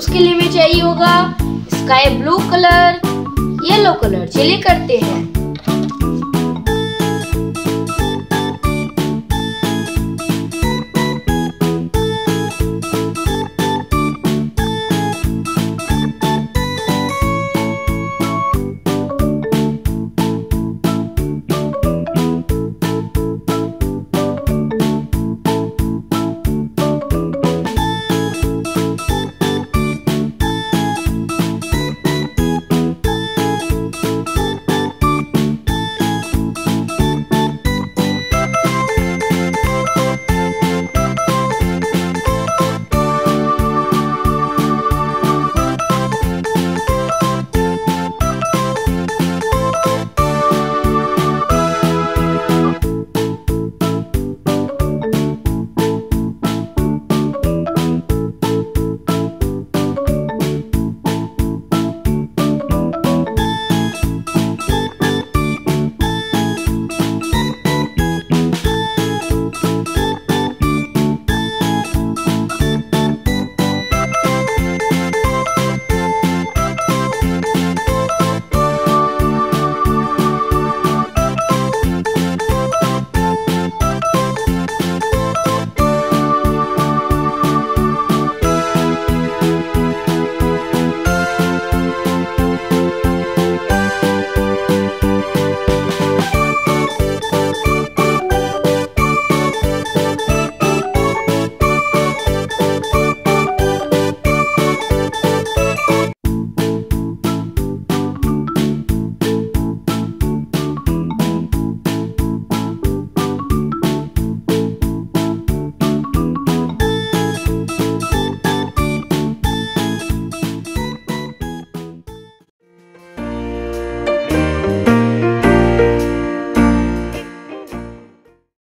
उसके लिए हमें चाहिए होगा sky blue colour, yellow colour. चलिए करते हैं।